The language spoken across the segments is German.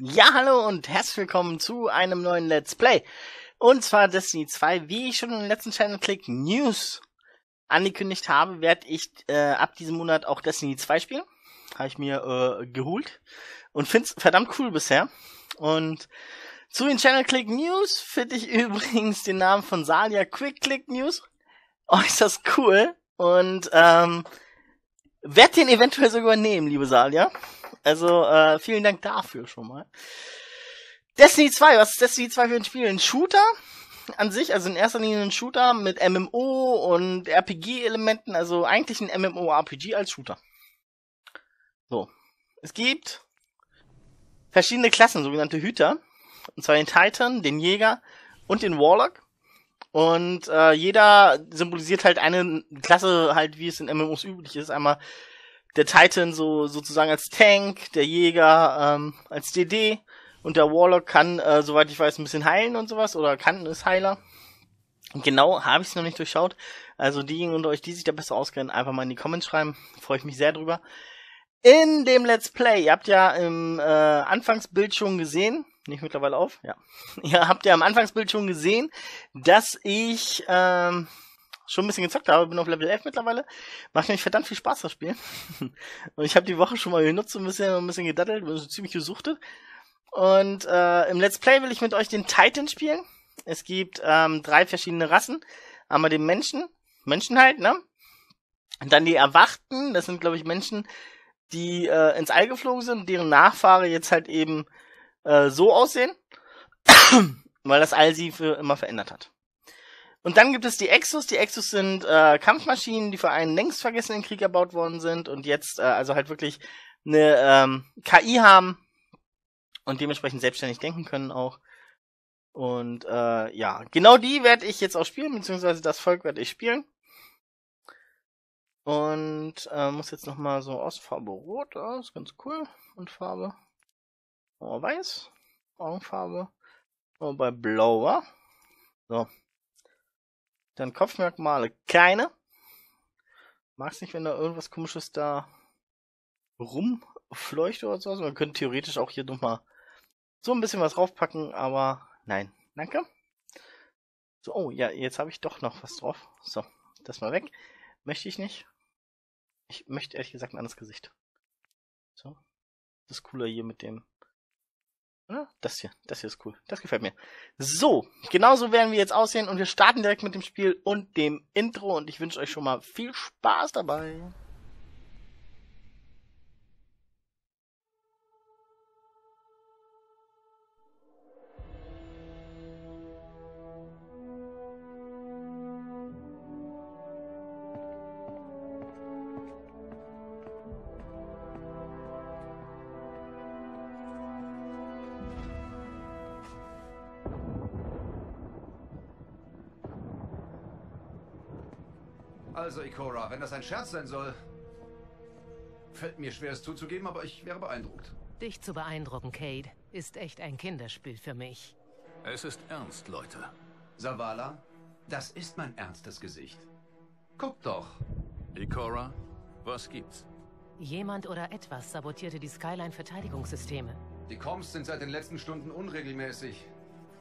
Ja, hallo und herzlich willkommen zu einem neuen Let's Play. Und zwar Destiny 2, wie ich schon im letzten Channel Click News angekündigt habe, werde ich ab diesem Monat auch Destiny 2 spielen. Habe ich mir geholt und finde es verdammt cool bisher. Und zu den Channel Click News finde ich übrigens den Namen von Salia Quick Click News äußerst cool. Und werde den eventuell sogar nehmen, liebe Salia. Also, vielen Dank dafür schon mal. Destiny 2, was ist Destiny 2 für ein Spiel? Ein Shooter an sich, also in erster Linie ein Shooter mit MMO und RPG-Elementen, also eigentlich ein MMORPG als Shooter. So. Es gibt verschiedene Klassen, sogenannte Hüter. Und zwar den Titan, den Jäger und den Warlock. Und jeder symbolisiert halt eine Klasse, halt wie es in MMOs üblich ist. Einmal der Titan so sozusagen als Tank, der Jäger als DD und der Warlock kann, soweit ich weiß, ein bisschen heilen und sowas oder kann ist Heiler. Genau, habe ich es noch nicht durchschaut. Also diejenigen unter euch, die sich da besser auskennen, einfach mal in die Comments schreiben. Freue ich mich sehr drüber. In dem Let's Play, ihr habt ja im Anfangsbild schon gesehen, nicht mittlerweile auf, ja. Ihr habt ja am Anfangsbild schon gesehen, dass ich schon ein bisschen gezockt habe, bin auf Level 11 mittlerweile, macht nämlich verdammt viel Spaß das Spiel. Und ich habe die Woche schon mal genutzt, ein bisschen gedattelt, bin so ziemlich gesuchtet. Und im Let's Play will ich mit euch den Titan spielen. Es gibt drei verschiedene Rassen. Einmal den Menschen halt, ne? Und dann die Erwachten, das sind glaube ich Menschen, die ins All geflogen sind, deren Nachfahre jetzt halt eben so aussehen, weil das All sie für immer verändert hat. Und dann gibt es die Exos. Die Exos sind Kampfmaschinen, die für einen längst vergessenen Krieg erbaut worden sind und jetzt also halt wirklich eine KI haben und dementsprechend selbstständig denken können auch. Und ja, genau die werde ich jetzt auch spielen, beziehungsweise das Volk werde ich spielen. Und muss jetzt nochmal so aus Farbe Rot, das ist ganz cool. Und Farbe Weiß, Augenfarbe, bei Blau, wa? So. Dann Kopfmerkmale keine. Mag's nicht, wenn da irgendwas Komisches da rumfleucht oder so. Also man könnte theoretisch auch hier nochmal so ein bisschen was draufpacken, aber nein. Danke. So, oh ja, jetzt habe ich doch noch was drauf. So, das mal weg. Möchte ich nicht. Ich möchte ehrlich gesagt ein anderes Gesicht. So. Das ist cooler hier mit dem. Das hier ist cool. Das gefällt mir. So, genauso werden wir jetzt aussehen und wir starten direkt mit dem Spiel und dem Intro und ich wünsche euch schon mal viel Spaß dabei. Also, Ikora, wenn das ein Scherz sein soll, fällt mir schwer, es zuzugeben, aber ich wäre beeindruckt. Dich zu beeindrucken, Cayde, ist echt ein Kinderspiel für mich. Es ist ernst, Leute. Zavala, das ist mein ernstes Gesicht. Guck doch. Ikora, was gibt's? Jemand oder etwas sabotierte die Skyline-Verteidigungssysteme. Die Comms sind seit den letzten Stunden unregelmäßig.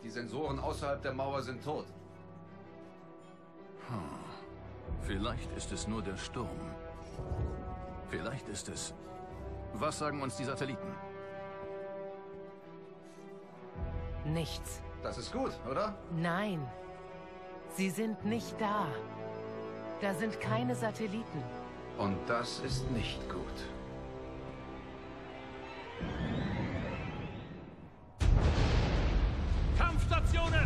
Die Sensoren außerhalb der Mauer sind tot. Hm. Vielleicht ist es nur der Sturm. Vielleicht ist es... Was sagen uns die Satelliten? Nichts. Das ist gut, oder? Nein. Sie sind nicht da. Da sind keine Satelliten. Und das ist nicht gut. Kampfstationen!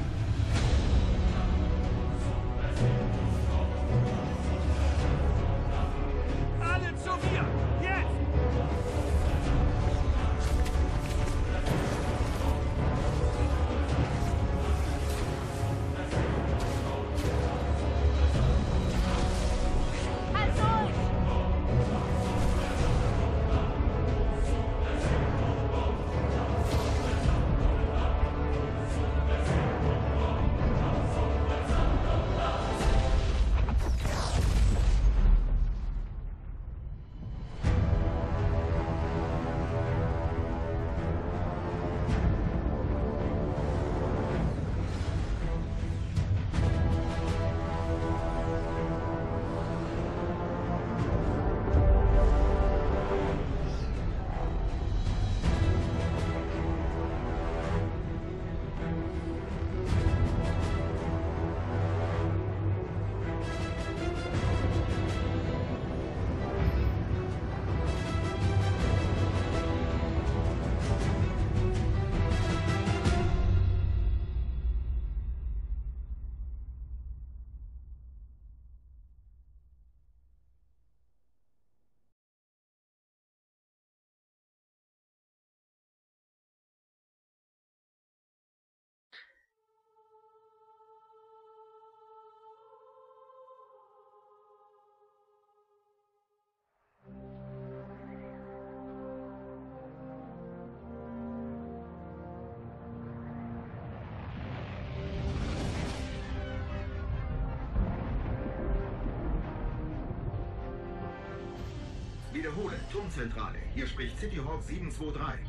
Wiederhole, Turmzentrale. Hier spricht Cityhawk 723.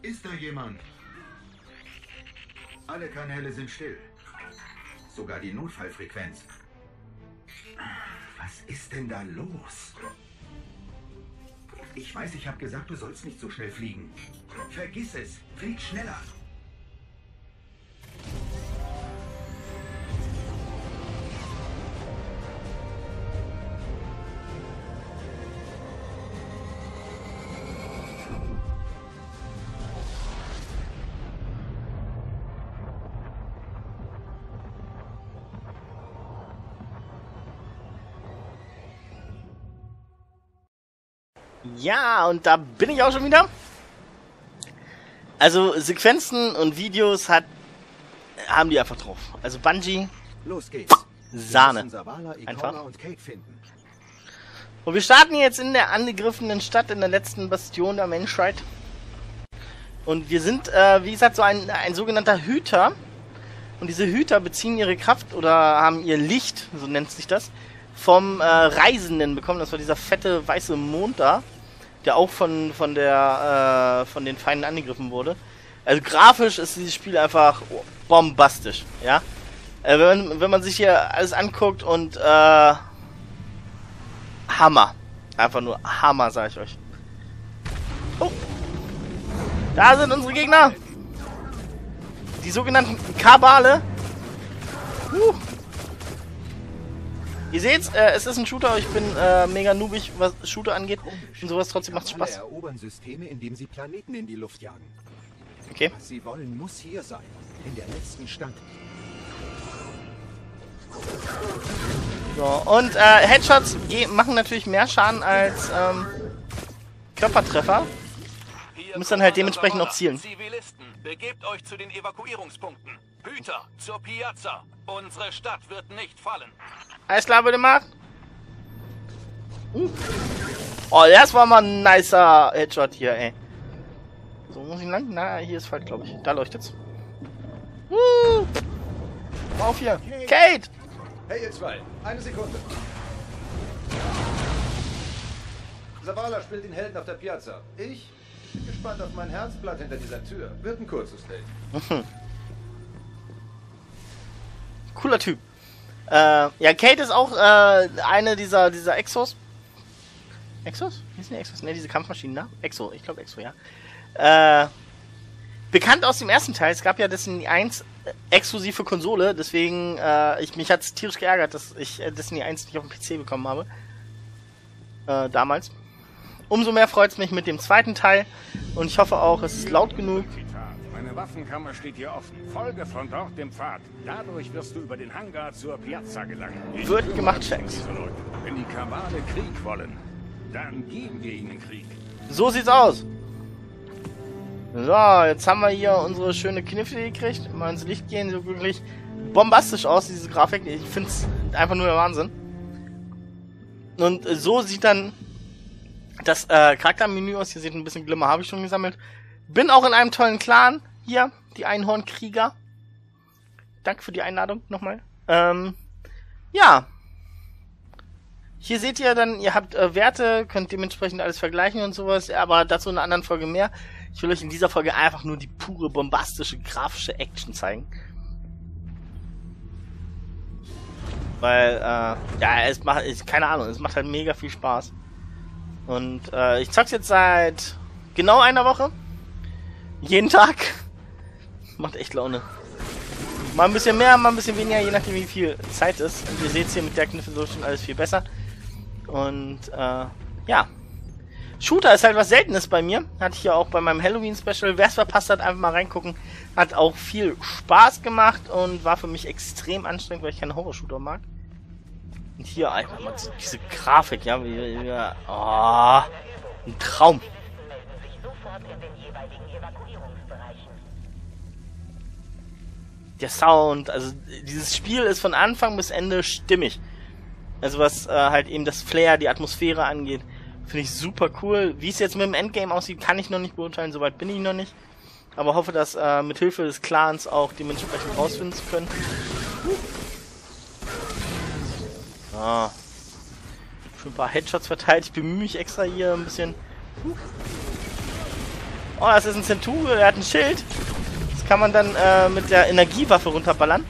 Ist da jemand? Alle Kanäle sind still. Sogar die Notfallfrequenz. Was ist denn da los? Ich weiß, ich habe gesagt, du sollst nicht so schnell fliegen. Vergiss es, flieg schneller. Ja, und da bin ich auch schon wieder. Also Sequenzen und Videos haben die einfach drauf. Also Bungie, los geht's. Sahne. Zavala, Ikora und Cayde finden. Und wir starten jetzt in der angegriffenen Stadt, in der letzten Bastion der Menschheit. Und wir sind, wie gesagt, so ein sogenannter Hüter. Und diese Hüter beziehen ihre Kraft oder haben ihr Licht, so nennt sich das, vom Reisenden bekommen. Das war dieser fette weiße Mond da, der auch von den Feinden angegriffen wurde. Also grafisch ist dieses Spiel einfach bombastisch, ja. Wenn man sich hier alles anguckt und Hammer. Einfach nur Hammer, sag ich euch. Oh! Da sind unsere Gegner! Die sogenannten Kabale. Ihr seht's, es ist ein Shooter, ich bin mega noobig, was Shooter angeht und sowas, trotzdem macht's Spaß. Erobern Systeme, indem sie Planeten in die Luft jagen. Okay. Was sie wollen, muss hier sein, in der letzten Stadt. So, und Headshots machen natürlich mehr Schaden als Körpertreffer. Ihr müsst dann halt dementsprechend auch zielen. Zivilisten, begebt euch zu den Evakuierungspunkten. Hüter, zur Piazza. Unsere Stadt wird nicht fallen. Alles klar, bitte mal. Oh, das war mal ein nicer Headshot hier, ey. So, muss ich lang? Na, hier ist falsch, glaube ich. Da leuchtet's. Komm auf hier. Cayde! Hey, ihr zwei. Eine Sekunde. Zavala spielt den Helden auf der Piazza. Ich bin gespannt auf mein Herzblatt hinter dieser Tür. Wird ein kurzes Date. Cooler Typ. Ja, Cayde ist auch eine dieser Exos. Exos? Wie sind die Exos? Ne, diese Kampfmaschinen, ne? Exo, ich glaube Exo, ja. Bekannt aus dem ersten Teil. Es gab ja Destiny 1 exklusiv für Konsole, deswegen mich hat es tierisch geärgert, dass ich Destiny 1 nicht auf dem PC bekommen habe. Damals. Umso mehr freut es mich mit dem zweiten Teil und ich hoffe auch, es ist laut genug. Meine Waffenkammer steht hier offen. Folge von dort dem Pfad. Dadurch wirst du über den Hangar zur Piazza gelangen. Wird gemacht, Shaxx. Wenn die Kabale Krieg wollen, dann geben wir ihnen Krieg. So sieht's aus. So, jetzt haben wir hier unsere schöne Kniffe gekriegt. Mal ins Licht gehen, so wirklich bombastisch aus, diese Grafik. Ich find's einfach nur der Wahnsinn. Und so sieht dann das Charaktermenü aus. Hier sieht ein bisschen Glimmer, habe ich schon gesammelt. Bin auch in einem tollen Clan. Hier, die Einhornkrieger. Danke für die Einladung nochmal. Ja. Hier seht ihr dann, ihr habt Werte, könnt dementsprechend alles vergleichen und sowas, aber dazu in einer anderen Folge mehr. Ich will euch in dieser Folge einfach nur die pure, bombastische, grafische Action zeigen. Weil, ja, es macht, keine Ahnung, es macht halt mega viel Spaß. Und ich zock's jetzt seit genau einer Woche. Jeden Tag. Macht echt Laune. Mal ein bisschen mehr, mal ein bisschen weniger, je nachdem wie viel Zeit ist. Und ihr seht es hier mit der Kniffe so schon alles viel besser. Und ja. Shooter ist halt was Seltenes bei mir. Hatte ich ja auch bei meinem Halloween-Special. Wer es verpasst hat, einfach mal reingucken. Hat auch viel Spaß gemacht und war für mich extrem anstrengend, weil ich keine Horror-Shooter mag. Und hier einfach mal diese Grafik, ja. Oh, ein Traum. Der Sound, also dieses Spiel ist von Anfang bis Ende stimmig. Also was halt eben das Flair, die Atmosphäre angeht, finde ich super cool. Wie es jetzt mit dem Endgame aussieht, kann ich noch nicht beurteilen, soweit bin ich noch nicht. Aber hoffe, dass mit Hilfe des Clans auch dementsprechend rausfinden zu können. Ah. Schon ein paar Headshots verteilt. Ich bemühe mich extra hier ein bisschen. Oh, das ist ein Centurion, er hat ein Schild. Das kann man dann mit der Energiewaffe runterballern.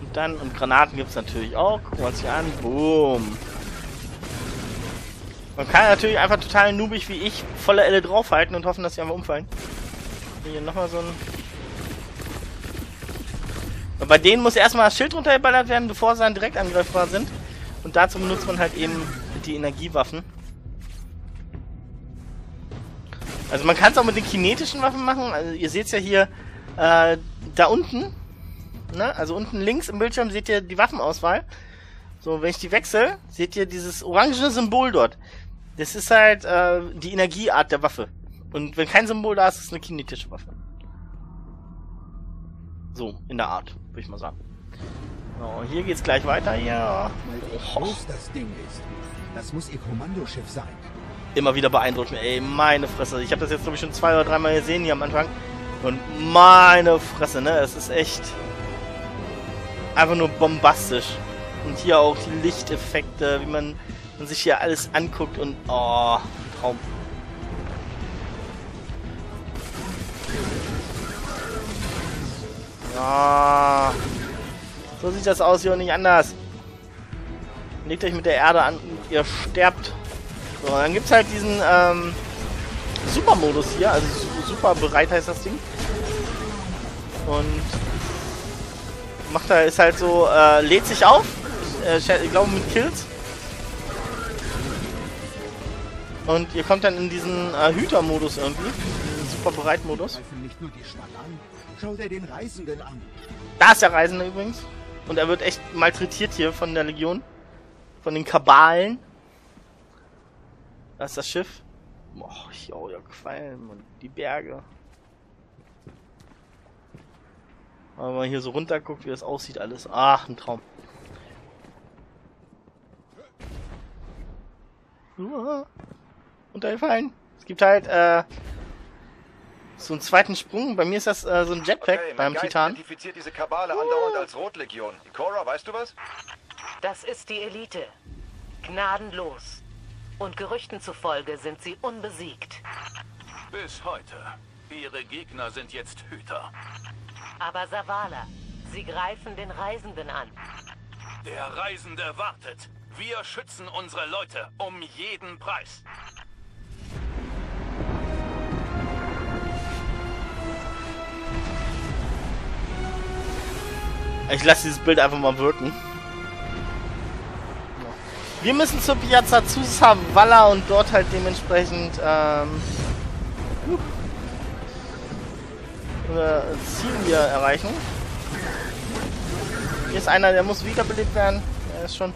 Und dann, und Granaten gibt es natürlich auch. Gucken wir uns hier an. Boom. Man kann natürlich einfach total noobig wie ich voller Elle draufhalten und hoffen, dass sie einfach umfallen. Hier nochmal so ein... Und bei denen muss erstmal das Schild runtergeballert werden, bevor sie dann direkt angreifbar sind. Und dazu benutzt man halt eben die Energiewaffen. Also man kann es auch mit den kinetischen Waffen machen. Also ihr seht es ja hier da unten. Ne? Also unten links im Bildschirm seht ihr die Waffenauswahl. So, wenn ich die wechsle, seht ihr dieses orangene Symbol dort. Das ist halt die Energieart der Waffe. Und wenn kein Symbol da ist, ist es eine kinetische Waffe. So, in der Art, würde ich mal sagen. So, hier geht's gleich weiter. Ja. Wie groß das Ding ist. Das muss ihr Kommandoschiff sein. Immer wieder beeindruckend. Ey, meine Fresse. Ich habe das jetzt, glaube ich, schon 2 oder 3 Mal gesehen hier am Anfang. Und meine Fresse, ne? Es ist echt einfach nur bombastisch. Und hier auch die Lichteffekte, wie man sich hier alles anguckt und... Oh, Traum. Ja. So sieht das aus hier und nicht anders. Legt euch mit der Erde an und ihr sterbt. So, dann gibt es halt diesen Supermodus hier, also super bereit heißt das Ding. Und macht da, ist halt so, lädt sich auf. Ich glaube mit Kills. Und ihr kommt dann in diesen Hütermodus irgendwie. Diesen Super-Bereit-Modus. Da ist der Reisende übrigens. Und er wird echt malträtiert hier von der Legion. Von den Kabalen. Da ist das Schiff. Boah, yo, der Qualm und die Berge. Aber wenn man hier so runter guckt, wie das aussieht alles. Ach, ein Traum. Untergefallen. Es gibt halt so einen zweiten Sprung. Bei mir ist das so ein Jetpack beim Titan. Identifiziert diese Kabale andauernd als Rotlegion. Ikora, weißt du was? Das ist die Elite. Gnadenlos. Und Gerüchten zufolge sind sie unbesiegt. Bis heute. Ihre Gegner sind jetzt Hüter. Aber Zavala, sie greifen den Reisenden an. Der Reisende wartet. Wir schützen unsere Leute um jeden Preis. Ich lasse dieses Bild einfach mal wirken. Wir müssen zur Piazza zu Zavala und dort halt dementsprechend unser Ziel hier erreichen. Hier ist einer, der muss wiederbelebt werden. Er ist schon...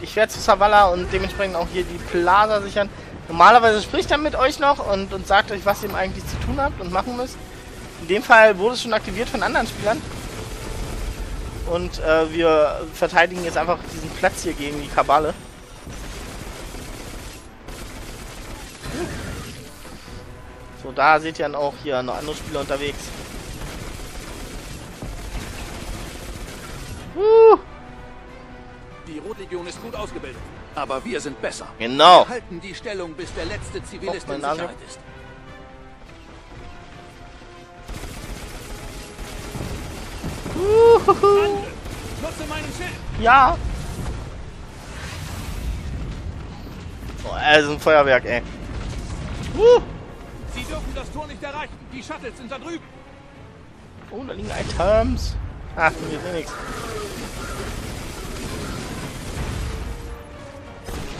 Ich werde zu Zavala und dementsprechend auch hier die Plaza sichern. Normalerweise spricht er mit euch noch und sagt euch, was ihr eigentlich zu tun habt und machen müsst. In dem Fall wurde es schon aktiviert von anderen Spielern. Und wir verteidigen jetzt einfach diesen Platz hier gegen die Kabale. So, da seht ihr dann auch hier noch andere Spieler unterwegs. Die Rotlegion ist gut ausgebildet, aber wir sind besser. Genau. Wir halten die Stellung, bis der letzte Zivilist in Sicherheit ist. Nutze meinen Schild. Ja. Oh, das ist ein Feuerwerk, ey. Sie dürfen das Tor nicht erreichen. Die Shuttles sind da drüben. Oh, da liegen Items. Ach, hier ist nichts.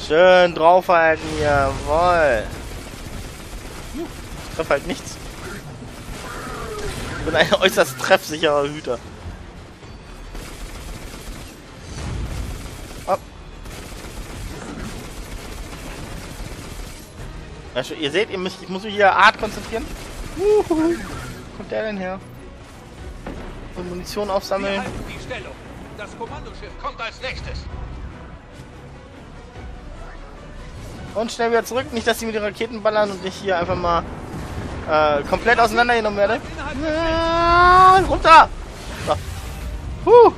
Schön draufhalten, jawohl. Ich treffe halt nichts. Ich bin ein äußerst treffsicherer Hüter. Oh. Ja, schon, ihr seht, ich muss mich hier hart konzentrieren. Wo kommt der denn her? Und Munition aufsammeln. Wir halten die Stellung. Das Kommandoschiff kommt als nächstes. Und schnell wieder zurück, nicht dass die mit den Raketen ballern und ich hier einfach mal komplett auseinandergenommen werde. Runter! So.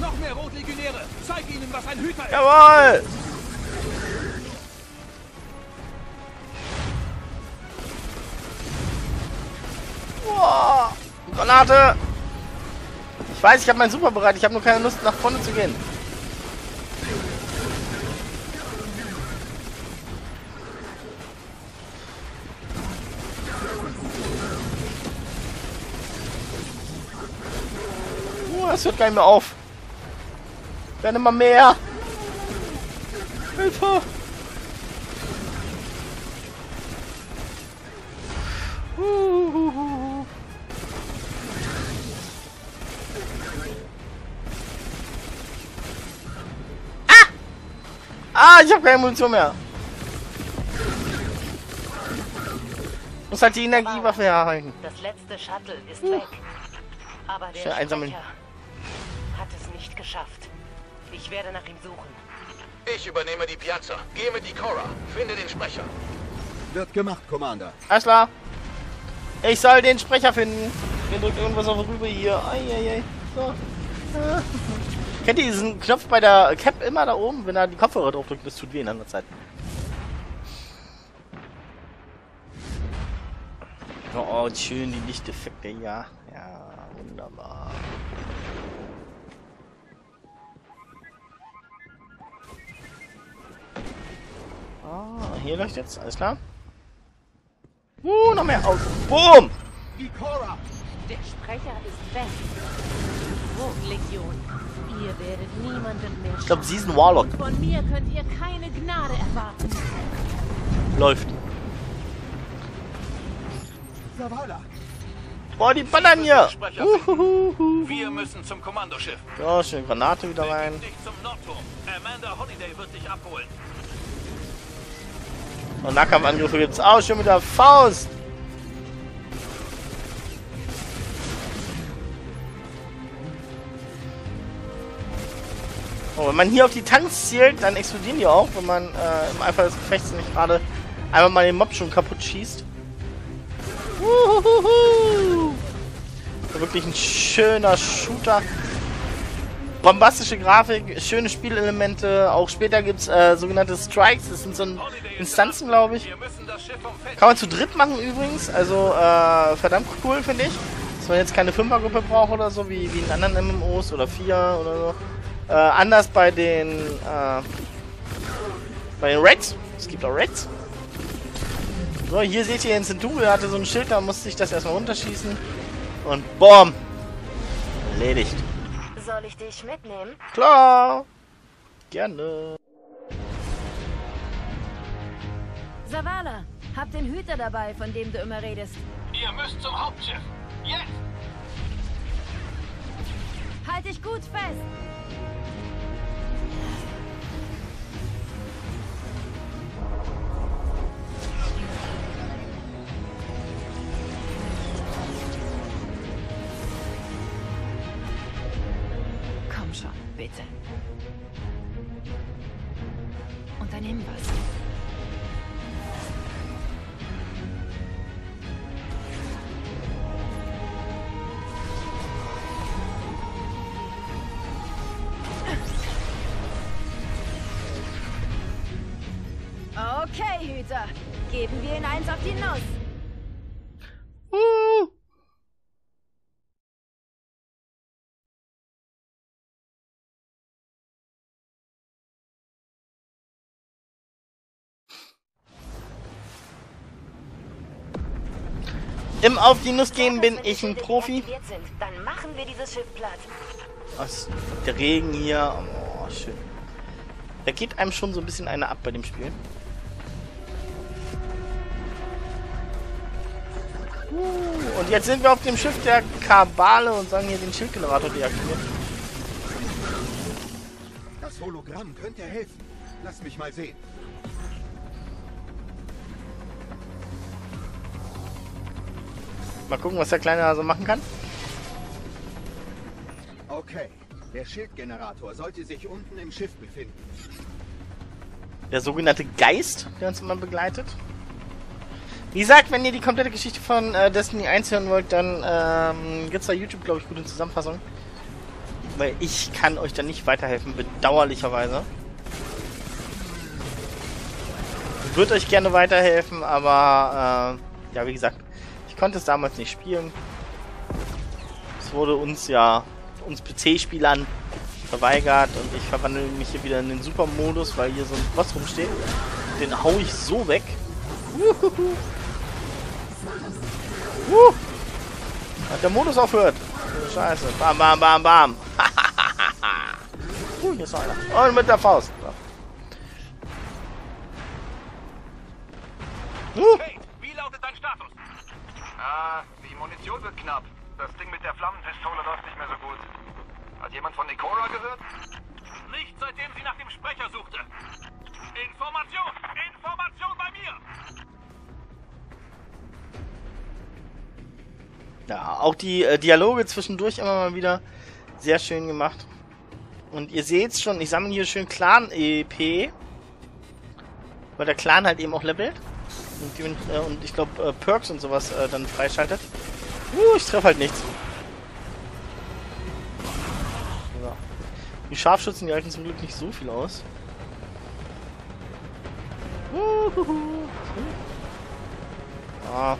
Noch mehr Rotlegionäre! Zeig ihnen, was ein Hüter ist! Jawohl! Wow. Granate! Ich weiß, ich habe meinen Super bereit. Ich habe nur keine Lust, nach vorne zu gehen. Das hört gar nicht mehr auf. Werden immer mehr. Hilfe. Ah, ich habe keine Munition mehr. Muss halt die Energiewaffe erhalten. Das letzte Shuttle ist weg. Aber der Sprecher einsammeln. Hat es nicht geschafft. Ich werde nach ihm suchen. Ich übernehme die Piazza. Gehe mit Ikora. Finde den Sprecher. Wird gemacht, Commander. Alles klar. Ich soll den Sprecher finden. Mir drückt irgendwas auf rüber hier. Eieiei. So. Kennt ihr diesen Knopf bei der Cap immer da oben? Wenn er die Kopfhörer drauf drückt, das tut weh in anderer Zeit. Oh, schön die Lichteffekte. Ja, ja, wunderbar. Ah, hier leuchtet's, alles klar. Noch mehr aus. Boom! Ikora! Der Sprecher ist weg. Rotlegion, ihr werdet niemanden mehr. Ich glaube, sie ist ein Warlock. Und von mir könnt ihr keine Gnade erwarten. Läuft. Zavala. Boah, die ballern hier! Wir müssen zum Kommandoschiff. Ja, schön Granate wieder rein. Dich zum Nordturm. Amanda Holiday wird dich abholen. Und Nahkampfangriffe gibt's auch schon mit der Faust. Oh, wenn man hier auf die Tanks zielt, dann explodieren die auch, wenn man im Eifer des Gefechts nicht gerade einmal mal den Mob schon kaputt schießt. Uhuhu. Wirklich ein schöner Shooter. Bombastische Grafik, schöne Spielelemente. Auch später gibt es sogenannte Strikes. Das sind so Instanzen, glaube ich. Kann man zu dritt machen übrigens. Also verdammt cool, finde ich. Dass man jetzt keine Fünfergruppe braucht oder so, wie in anderen MMOs oder 4 oder so. Anders bei den Raids. Es gibt auch Raids. So, hier seht ihr den Centurion. Der hatte so ein Schild, da musste ich das erstmal runterschießen. Und BOOM! Erledigt. Soll ich dich mitnehmen? Klar! Gerne! Zavala, hab den Hüter dabei, von dem du immer redest. Ihr müsst zum Hauptschiff! Jetzt! Halt dich gut fest! Schon, bitte. Unternehmen was. Okay, Hüter. Geben wir ihn eins auf die Nuss. Im Auf die Nuss geben bin ich ein Profi. Dann machen wir dieses Schiff platt. Aus der Regen hier. Oh, schön. Da geht einem schon so ein bisschen einer ab bei dem Spiel. Und jetzt sind wir auf dem Schiff der Kabale und sagen hier den Schildgenerator deaktivieren. Das Hologramm könnte helfen. Lass mich mal sehen. Mal gucken, was der Kleine da so machen kann. Okay, der Schildgenerator sollte sich unten im Schiff befinden. Der sogenannte Geist, der uns immer begleitet. Wie gesagt, wenn ihr die komplette Geschichte von Destiny 1 hören wollt, dann gibt es da YouTube, glaube ich, gute Zusammenfassung. weil ich kann euch da nicht weiterhelfen, bedauerlicherweise. Ich würde euch gerne weiterhelfen, aber ja, wie gesagt, ich konnte es damals nicht spielen. Es wurde uns ja, uns PC-Spielern verweigert und ich verwandle mich hier wieder in den Super-Modus, weil hier so ein Boss rumsteht. Den hau ich so weg. Hat der Modus aufhört. Scheiße. Bam, bam, bam, bam. Hier ist einer. Und mit der Faust. Cayde, wie lautet dein Status? Ah, die Munition wird knapp. Das Ding mit der Flammenpistole läuft nicht mehr so gut. Hat jemand von Ikora gehört? Nicht, seitdem sie nach dem Sprecher suchte. Information! Information bei mir! Ja, auch die Dialoge zwischendurch immer mal wieder sehr schön gemacht. Und ihr seht es schon, ich sammle hier schön Clan-EP. Weil der Clan halt eben auch levelt. Und ich glaube Perks und sowas dann freischaltet. Ich treffe halt nichts. So. Die Scharfschützen, die halten zum Glück nicht so viel aus. Ah.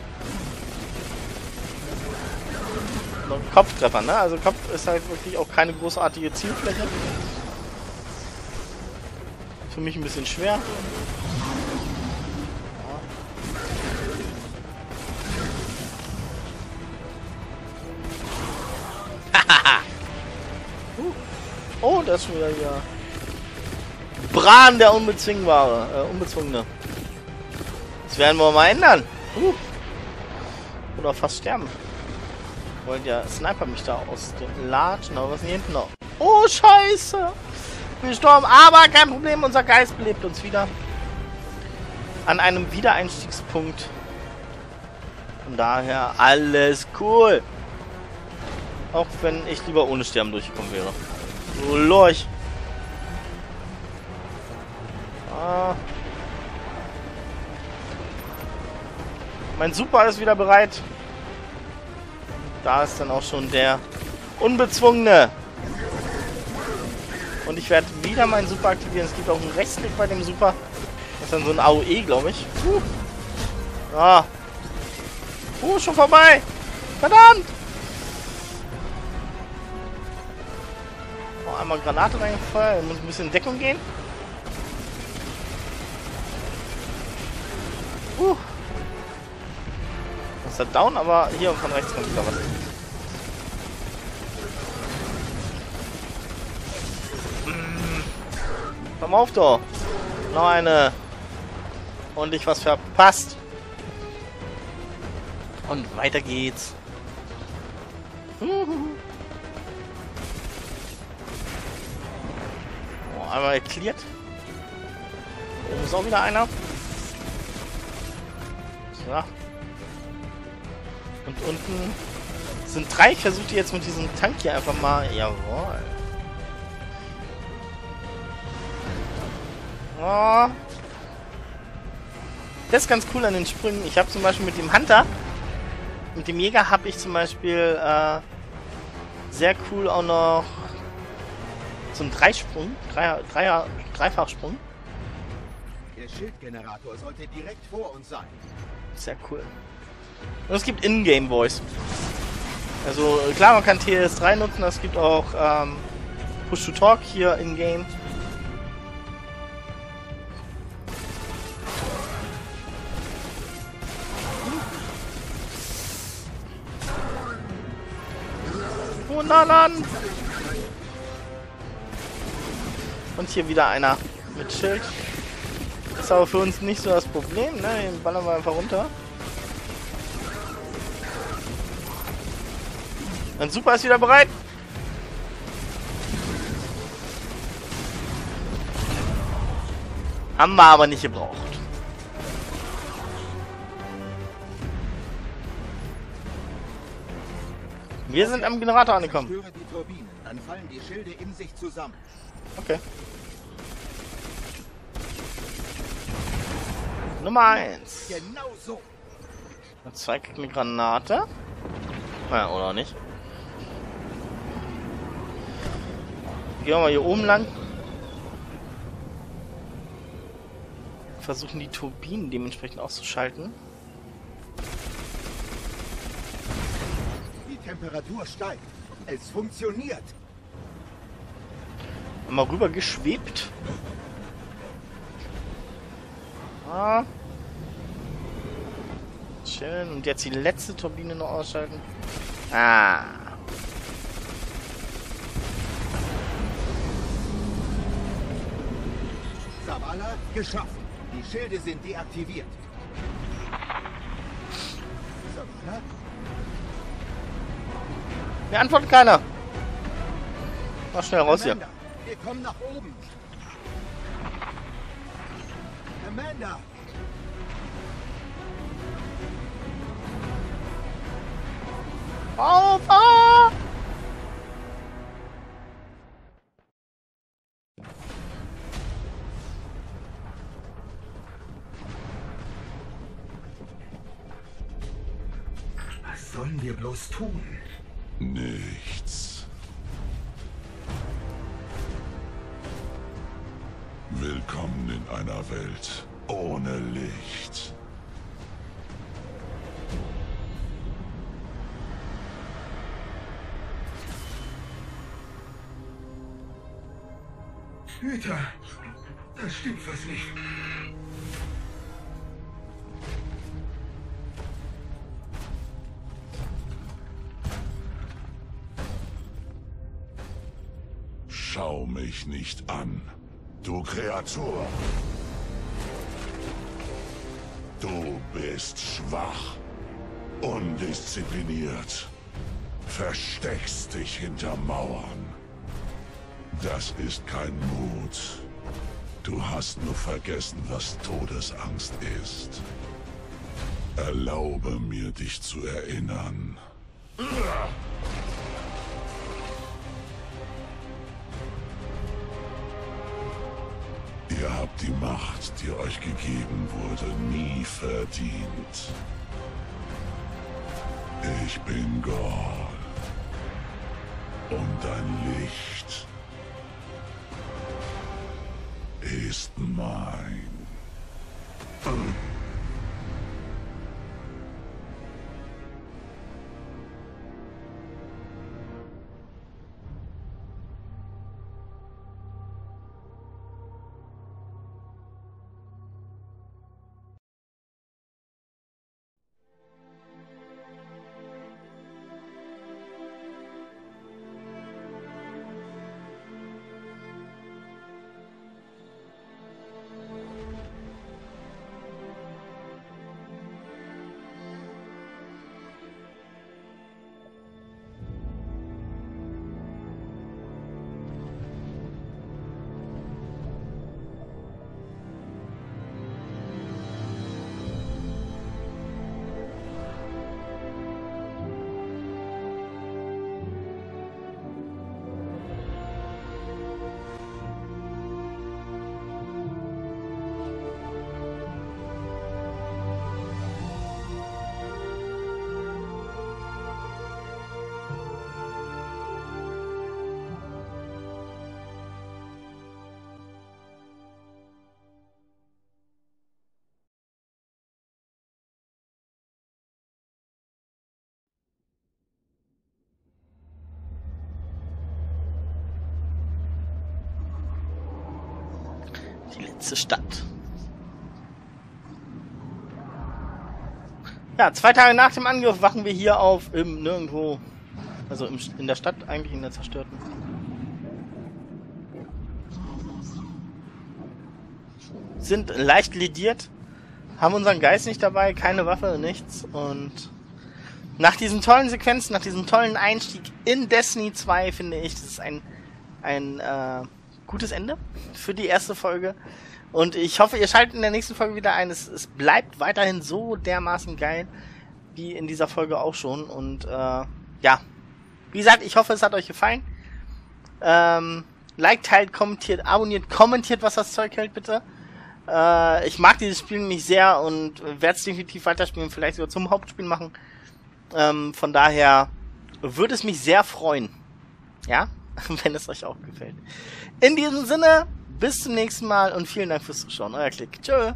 Kopftreffer, ne? Also Kopf ist halt wirklich auch keine großartige Zielfläche. Für mich ein bisschen schwer. Oh, das ist schon wieder hier. Bran, der Unbezwingbare, Unbezwungene. Das werden wir mal ändern. Oder fast sterben. Wollt der Sniper mich da auslatschen, aber was ist denn hier hinten noch? Oh, scheiße! Wir storben, aber kein Problem, unser Geist belebt uns wieder. An einem Wiedereinstiegspunkt. Von daher alles cool. Auch wenn ich lieber ohne Sterben durchgekommen wäre. So, Lorch. Ah. Mein Super ist wieder bereit. Da ist dann auch schon der Unbezwungene. Und ich werde wieder meinen Super aktivieren. Es gibt auch einen Rechtsklick bei dem Super. Das ist dann so ein AOE, glaube ich. Ah. Schon vorbei. Verdammt. Oh, einmal Granate reingefallen. Muss ein bisschen in Deckung gehen. Das ist down, aber hier von rechts kommt wieder was. Komm auf, doch. Noch eine. Und ich was verpasst. Und weiter geht's. Oh, einmal cleared. Da ist auch wieder einer. So. Und unten sind drei. Ich versuche jetzt mit diesem Tank hier einfach mal. Jawohl. Oh. Das ist ganz cool an den Sprüngen. Ich habe zum Beispiel mit dem Hunter, mit dem Jäger, habe ich zum Beispiel sehr cool auch noch so einen Dreisprung, Dreifachsprung. Der Schildgenerator sollte direkt vor uns sein. Sehr cool. Und es gibt In-Game-Voice. Also klar, man kann TS3 nutzen, es gibt auch Push-to-Talk hier in-Game. Runterladen! Und hier wieder einer mit Schild. Ist aber für uns nicht so das Problem, ne? Den ballern wir einfach runter. Mein Super ist wieder bereit. Haben wir aber nicht gebraucht. Wir sind am Generator angekommen. Zerstöre die Turbinen, dann fallen die Schilde in sich zusammen. Okay. Nummer 1. Genau so. Und 2 kriegt eine Granate. Naja, oder nicht. Gehen wir mal hier oben lang. Versuchen die Turbinen dementsprechend auszuschalten. Die Temperatur steigt. Es funktioniert. Mal rüber geschwebt. Ah. Schön. Und jetzt die letzte Turbine noch ausschalten. Ah. Zavala geschafft. Die Schilde sind deaktiviert. Zavala? Mir antwortet keiner. Mach schnell raus hier. Wir kommen nach oben. Amanda! Auf! Ah! Was sollen wir bloß tun? Nichts. Willkommen in einer Welt ohne Licht. Hüter, da stimmt was nicht. Schau mich nicht an. Du Kreatur! Du bist schwach, undiszipliniert, versteckst dich hinter Mauern. Das ist kein Mut. Du hast nur vergessen, was Todesangst ist. Erlaube mir, dich zu erinnern. Ihr habt die Macht, die euch gegeben wurde, nie verdient. Ich bin Gor. Und dein Licht ist mein. Die letzte Stadt. Ja, 2 Tage nach dem Angriff wachen wir hier auf im Nirgendwo. Also in der Stadt, eigentlich in der zerstörten. Sind leicht lediert. Haben unseren Geist nicht dabei, keine Waffe, nichts. Und nach diesen tollen Sequenzen, nach diesem tollen Einstieg in Destiny 2, finde ich, das ist ein gutes Ende für die erste Folge. Und ich hoffe, ihr schaltet in der nächsten Folge wieder ein. Es bleibt weiterhin so dermaßen geil, wie in dieser Folge auch schon. Und ja, wie gesagt, ich hoffe, es hat euch gefallen. Like, teilt, kommentiert, abonniert, kommentiert, was das Zeug hält, bitte. Ich mag dieses Spiel nämlich sehr und werde es definitiv weiterspielen, vielleicht sogar zum Hauptspiel machen. Von daher würde es mich sehr freuen. Ja? wenn es euch auch gefällt. In diesem Sinne, bis zum nächsten Mal und vielen Dank fürs Zuschauen. Euer Klick. Tschö.